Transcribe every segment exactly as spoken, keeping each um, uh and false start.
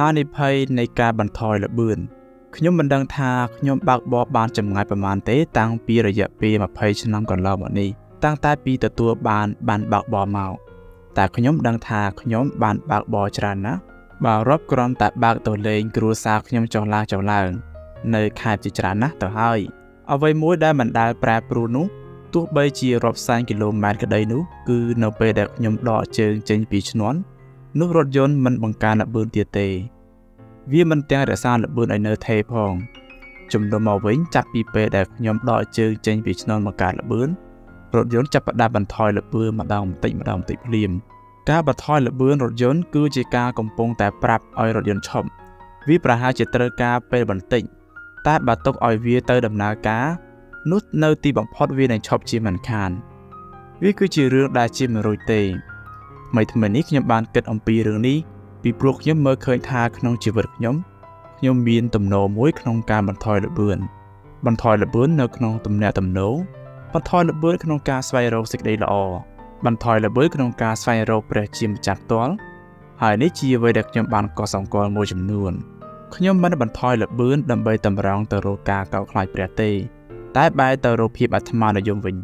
ฮานิภัยในการบันทอยระเบิดขยมบันดังทาขยมบักบอบบานจำง่ายประมาณเตะตั้งปีระยะปีมาภัยชนะก่อนเราแบบนี้ตั้งแต่ปีแต่ตัวบานบานบักบอบเมาแต่ขยมดังทาขยมบานบักบอบจรานะบารับกรอนแต่บักตัวเลงกรูซาขยมจอลาจอลาในขายจิจรานะต่อให้เอาไว้มวยได้บันดาแปรปรูนุตัวใบจีรอบสามกิโลเมตรก็ได้นุคือเนาไปเด็กขยมดอเจิงเจิงปีชนวนนุรถยนต์มันบังการระเบิดเตียเตวิมันเตียงแต่ซาระเบิดไอเนอร์เทพองจุ่มโดนมาวิ่งจับปีเปเด็กขยมดอเจิงเจิงปีชนวนบังการระเบิดรถยนต์จับประดาบันทอยระเบิดมาดองติมาดองติพลิมการบันทอยระเบิดรถยนต์คือเจกากำปงแต่ปรับออยรถยนต์ชมวิประหารเจตระกาเป็นบันติแต่บัตรตกออยวีเตอร์ดำนากานุชเนตีบังพอดวีในชอบจีมันคานวิคือจีเรื่องได้จีมันโรยเตยไม่ทำเหมือนนี้ขยมบานเกิดอมปีเรื่องนี้ปีปลุกขยมเมื่อเคยทาขนมจีบขยมขยมบีนต่ำโนมวยขนมการบันทอยระเบิดบันทอยระเบิดเนอขนมต่ำแนวต่ำโนบันทอยระเบิดขนมการสไฟโรสิกได้ละอบันทอยระเบิดขนมการสไฟโรเปรจิมจากตัวหายในจีไว้เด็กขยมบานก่อสองกรมวยจำนวนขยมบานบันทอยระเบิดดำใบตำรองตโรกาเก่าคลายเปรเตใต้ใบตโรพีบอัตมานยมวิญ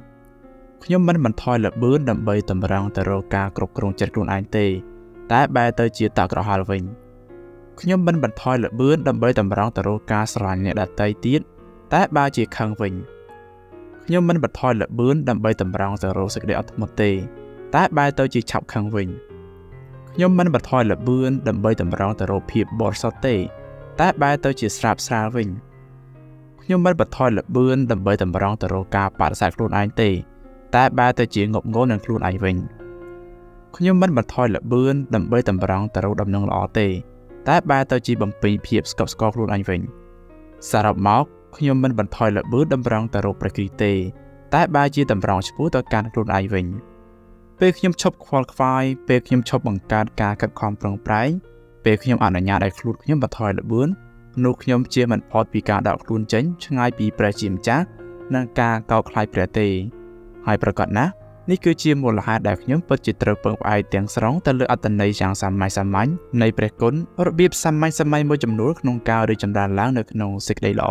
ขยมมันบันทอยระเบิดดำใบตำรังตโรกากรกรงเจริญกรุนไอเตใต้ใบตจีตากระหาวิญขยมมันบันทอยระเบิดดำใบตำรังตโรกาสลายเนดัตไตติดใต้ใบจีคังวิญขยมมันบันทอยระเบิดดำใบตำรังตโรสิกเดอัตมเตใต้ใบตจีฉับคังวิญขยมมันบันทอยระเบิดดำใบตำรังตโรพีบบอสเตใต้ใบตจีสราบสราวิญขยมบันบัดทอยระเบิดดำใบตำรองตโรกาปาดสายครูนไอเตแต่ใบตจีงบงบนังครูนไอวิงขยมบันบัดทอยระเบิดดำใบตำรองตโรดำนองลอเตแต่ใบตจีบัมปีเพียบสกับสกอครูนไอวิงสารบมอกขยมบันบัดทอยระเบิดดำรองตโรประกิเตแต่ใบจีตำรองชพูต่อการครูนไอวิงเปขยมชอบควอลไฟเปขยมชอบบังการกากับความปรองปรายเปขยมอ่านหนังยาได้ครูขยมบัดทอยระเบิดนุขยมเจียมันพอดปีกาดาวครูนเจนช่างไอปีประจิมจ้านังกาเกาคลายเปรตเตให้ประกาศนะนี่คือเจียมมูลหาดาวขยมเปิดจิตระเบิดไอเตียงสร้องตะลืออัตนในอย่างสามไม้สามไม้ในประกนระเบียบสามไม้สามไม้มวยจำนวนขนมกาวโดยจำดานล้างเนื้อขนมสิกได้หล่อ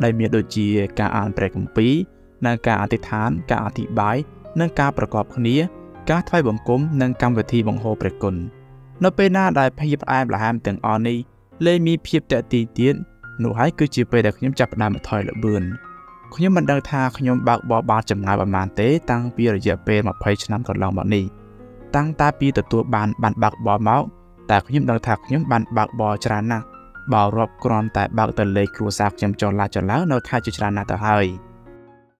ได้เมียโดยเจียกาอ่านประกมปีนังกาอธิษฐานกาอธิบายนังกาประกอบคณีกาทายบ่มกลมนังกำวิธีบังโฮประกนนับเป็นหน้าได้พยิบไอหลามเตียงออนีเลยมีเพียบแต่ตีเตี้ยนหนูหายคือจีไปแต่ขยมจับนามถอยระเบิดขยมบันดังทาขยมบักบอบาจำงานประมาณเตะตั้งปีระยะเปมาภัยชนะก่อนเราแบบนี้ตั้งตาปีแต่ตัวบานบานบักบอเมาแต่ขยมดังทาขยมบานบักบอจรานะบ่าวรบกรอนแต่บักแต่เลยครูซากขยมจอลาจอแล้วนอค่ายจรานะแต่เฮย